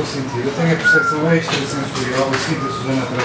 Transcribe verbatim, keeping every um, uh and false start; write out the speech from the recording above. estou a sentir. Eu tenho a percepção extrasensorial, eu sinto a Suzana atrás